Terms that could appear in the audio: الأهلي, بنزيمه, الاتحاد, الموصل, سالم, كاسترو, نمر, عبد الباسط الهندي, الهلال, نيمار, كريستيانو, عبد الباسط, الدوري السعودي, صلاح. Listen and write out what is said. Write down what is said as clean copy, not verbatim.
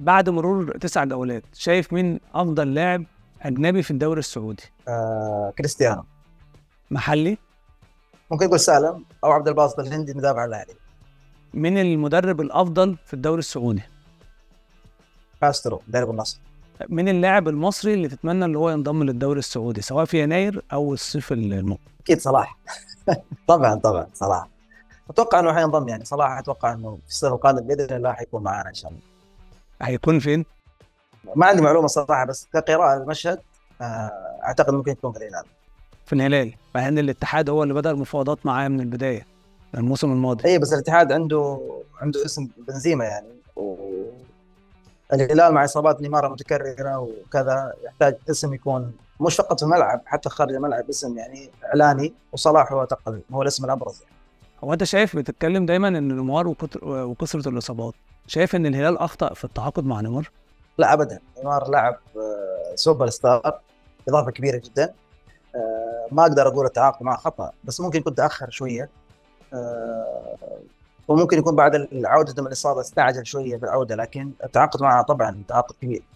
بعد مرور 9 جولات شايف مين افضل لاعب اجنبي في الدوري السعودي؟ كريستيانو. محلي ممكن تقول سالم او عبد الباسط الهندي مدافع الاهلي. مين المدرب الافضل في الدوري السعودي؟ كاسترو مدرب النصر. مين اللاعب المصري اللي تتمنى ان هو ينضم للدوري السعودي سواء في يناير او الصيف المقبل؟ اكيد صلاح. طبعا صلاح. اتوقع انه حينضم، يعني صلاح اتوقع انه في الصيف القادم باذن الله حيكون معانا ان شاء الله. هيكون فين؟ ما عندي معلومه صراحه، بس كقراءه المشهد اعتقد ممكن يكون في الهلال. في الهلال، مع ان الاتحاد هو اللي بدا المفاوضات معاه من البدايه الموسم الماضي. اي بس الاتحاد عنده اسم بنزيمه يعني، والهلال مع اصابات نيمار متكرره وكذا يحتاج اسم يكون مش فقط في الملعب حتى خارج الملعب، اسم يعني اعلاني، وصلاح هو اعتقد هو الاسم الابرز يعني. هو انت شايف بتتكلم دايما ان نيمار وكثره الاصابات، شايف ان الهلال اخطا في التعاقد مع نمر؟ لا ابدا، نيمار لاعب سوبر ستار، اضافه كبيره جدا. ما اقدر اقول التعاقد معه خطا، بس ممكن يكون تاخر شويه، وممكن يكون بعد العوده من الاصابه استعجل شويه بالعوده، لكن التعاقد معه طبعا تعاقد كبير